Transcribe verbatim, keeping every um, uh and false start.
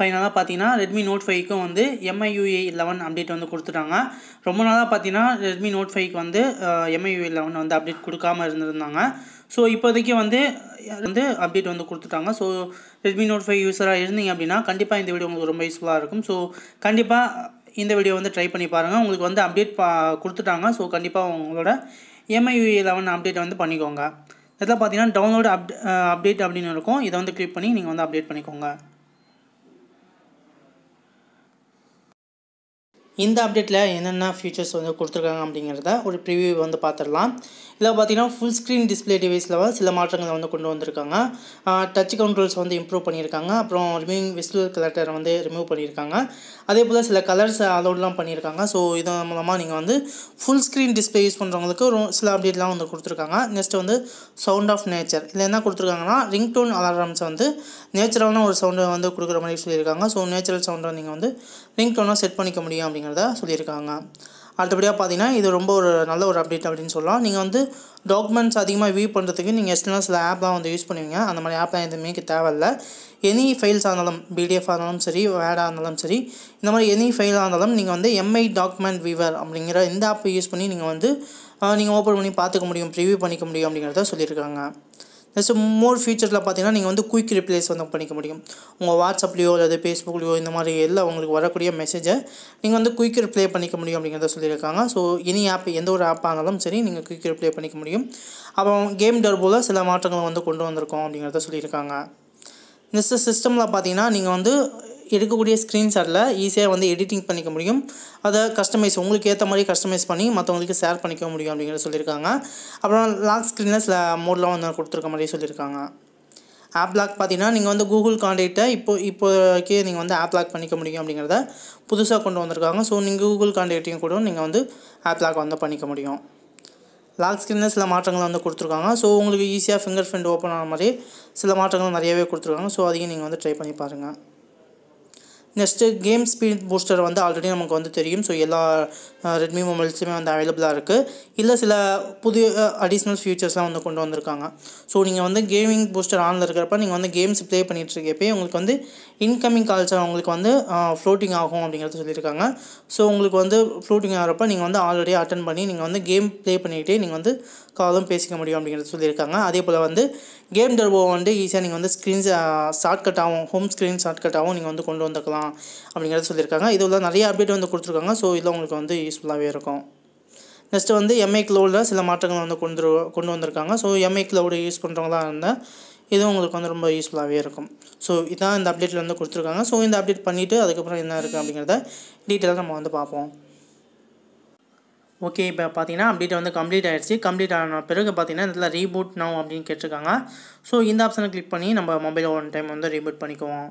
Finally, Redmi Note five க்கு வந்து M I U I eleven update வந்து கொடுத்துட்டாங்க. ரொம்ப நாளா பாத்தீனா Redmi Note five க்கு வந்து M I U I eleven வந்து அப்டேட் கொடுக்காம இருந்திருந்தாங்க. சோ இப்போதைக்கு வந்து வந்து அப்டேட் வந்து கொடுத்துட்டாங்க. சோ Redmi Note five யூசரா இருந்தீங்க அப்படினா கண்டிப்பா இந்த வீடியோ உங்களுக்கு ரொம்ப யூஸ்ஃபுல்லா இருக்கும். சோ கண்டிப்பா இந்த வீடியோ வந்து ட்ரை பண்ணி பாருங்க. உங்களுக்கு வந்து அப்டேட் கொடுத்துட்டாங்க. சோ கண்டிப்பா உங்களோட M I U I eleven update வந்து பண்ணிக்கோங்க. இதெல்லாம் பாத்தீனா டவுன்லோட் அப்டேட் அப்படினு இருக்கும். இத வந்து கிளிக் பண்ணி நீங்க வந்து அப்டேட் பண்ணிக்கோங்க. இந்த அப்டேட்ல என்னென்ன ஃபீச்சர்ஸ் வந்து கொடுத்திருக்காங்க அப்படிங்கறத ஒரு preview வந்து பாத்துறலாம். இதல பாத்தீங்கன்னா full screen display device ல சில மாற்றங்களை வந்து கொண்டு வந்திருக்காங்க. touch controls வந்து improve பண்ணிருக்காங்க. அப்புறம் remaining visual clutter வந்து remove பண்ணிருக்காங்க. அதேபோல சில colors allowedலாம் பண்ணிருக்காங்க. சோ இது மூலமா நீங்க வந்து full screen display யூஸ் பண்றவங்களுக்கு சில அப்டேட்லாம் வந்து கொடுத்திருக்காங்க. நெக்ஸ்ட் வந்து sound of nature. இதுல என்ன கொடுத்திருக்காங்கன்னா ringtone alarms வந்து நேச்சுரலான ஒரு சவுண்ட் வந்து குடுக்குற மாதிரி சொல்லிருக்காங்க. சோ நேச்சுரல் சவுண்ட நீங்க வந்து ringtone-ஆ செட் பண்ணிக்க முடியும் அப்படிங்கறத சொல்லிருக்காங்க. அடுத்தபடியா பாத்தீனா இது ரொம்ப ஒரு நல்ல ஒரு அப்டேட் அப்படினு சொல்லலாம். நீங்க வந்து டாக்குமெண்ட்ஸ் அதிகமா வியூ பண்றதுக்கு நீங்க எக்ஸ்டர்னல் சில ஆப்லாம் வந்து யூஸ் பண்ணுவீங்க. அந்த மாதிரி ஆப்லாம் எதுமே தேவை இல்ல. எனி ஃபைல்ஸ் ஆனாலும் P D F ஆனாலும் சரி, வேடா ஆனாலும் சரி, இந்த மாதிரி எனி ஃபைல் ஆனாலும் நீங்க வந்து M I டாக்குமெண்ட் வியூவர் அப்படிங்கற இந்த ஆப் யூஸ் பண்ணி நீங்க வந்து நீங்க ஓபன் பண்ணி பாத்துக்க முடியும், preview பண்ணிக்க முடியும் அப்படிங்கறத சொல்லிருக்காங்க. நெக்ஸ்ட் மோர் ஃபீச்சர்ஸ்ல பாத்தீனா நீங்க வந்து குயிக் ரிப்ளைஸ் வந்து பண்ணிக்க முடியும். உங்க WhatsApp லியோ அல்லது Facebook லியோ இந்த மாதிரி எல்லா உங்களுக்கு வரக்கூடிய மெசேஜை நீங்க வந்து குயிக் ரிப்ளை பண்ணிக்க முடியும் அப்படிங்கறத சொல்லிருக்காங்க. சோ எனி ஆப் எந்த ஒரு ஆப் ஆனாலும் சரி நீங்க குயிக் ரிப்ளை பண்ணிக்க முடியும். அப்புறம் கேம் டர்போல சில மாற்றங்களை வந்து கொண்டு வந்திருக்கோம் அப்படிங்கறத சொல்லிருக்காங்க. நெக்ஸ்ட் சிஸ்டம்ல பாத்தீனா நீங்க வந்து எடுக்கக்கூடிய ஸ்கிரீன்ஷாட்ல ஈஸியா வந்து எடிட்டிங் பண்ணிக்க முடியும். அத கஸ்டமைஸ் உங்களுக்கு ஏத்த மாதிரி கஸ்டமைஸ் பண்ணி மத்தவங்களுக்கு ஷேர் பண்ணிக்க முடியும் அப்படிங்கறது சொல்லிருக்காங்க. அப்புறம் லாக் ஸ்கிரீன்ல சில மோட்லாம் வந்து கொடுத்திருக்க மாதிரி சொல்லிருக்காங்க. ஆப் லாக் பாத்தீனா நீங்க வந்து Google Contactஐ இப்போ இப்போக்கே நீங்க வந்து ஆப் லாக் பண்ணிக்க முடியும் அப்படிங்கறத புதுசா கொண்டு வந்திருக்காங்க. சோ நீங்க Google Contactஐயும் கூட நீங்க வந்து ஆப் லாக் வந்து பண்ணிக்க முடியும். லாக் ஸ்கிரீன்ல சில மாற்றங்களை வந்து கொடுத்திருக்காங்க. சோ உங்களுக்கு ஈஸியா fingerprint ஓபன் ஆன மாதிரி சில மாற்றங்கள் நிறையவே கொடுத்திருக்காங்க. சோ அதையும் நீங்க வந்து ட்ரை பண்ணி பாருங்க. Next game speed booster வந்து ஆல்ரெடி நமக்கு வந்து தெரியும். சோ எல்லா Redmi mobiles-லயே வந்து available-ஆ இருக்கு. இல்ல சில புதிய additional features-லாம் வந்து கொண்டு வந்திருக்காங்க. சோ நீங்க வந்து gaming booster ஆன்ல இருக்கறப்ப நீங்க வந்து games play பண்ணிட்டு இருக்கப்பே உங்களுக்கு வந்து incoming calls உங்களுக்கு வந்து floating ஆகும் அப்படிங்கறது சொல்லிருக்காங்க. சோ உங்களுக்கு வந்து floating ஆறப்ப நீங்க வந்து ஆல்ரெடி attend பண்ணி நீங்க வந்து game play பண்ணிட்டே நீங்க வந்து காலும் பேசிக்க முடியும் அப்படிங்கறது சொல்லிருக்காங்க. அதேபோல வந்து game turbo வந்து ஈஸியா நீங்க வந்து screen shortcut ஆவும் home screen shortcut ஆவும் நீங்க வந்து கொண்டு வந்தக்கலாம் அப்படிங்கறது சொல்லிருக்காங்க. இதுல நிறைய அப்டேட் வந்து கொடுத்திருக்காங்க. சோ இதெல்லாம் உங்களுக்கு வந்து யூஸ்ஃபுல்லாவே இருக்கும். நெக்ஸ்ட் வந்து M I Cloud-ல சில மாற்றங்கள் வந்து கொண்டு கொண்டு வந்திருக்காங்க. So M I Cloud use பண்றவங்களா இருந்தா இது உங்களுக்கு வந்து ரொம்ப யூஸ்ஃபுல்லாவே இருக்கும். சோ இதான் இந்த அப்டேட்ல வந்து கொடுத்திருக்காங்க. சோ இந்த அப்டேட் பண்ணிட்டு அதுக்கு அப்புறம் என்ன இருக்கு அப்படிங்கறத டீடைலா நம்ம வந்து பாப்போம். ஓகே, இப்போ பாத்தீனா அப்டேட் வந்து கம்ப்ளீட் ஆயிருச்சு. கம்ப்ளீட் ஆன பிறகு பாத்தீனா இதெல்லாம் ரீபூட் நவ அப்படினு கேட்டிருக்காங்க. சோ இந்த ஆப்ஷனை கிளிக் பண்ணி நம்ம மொபைலை ஒன் டைம் வந்து ரீபூட் பண்ணிக்குவோம்.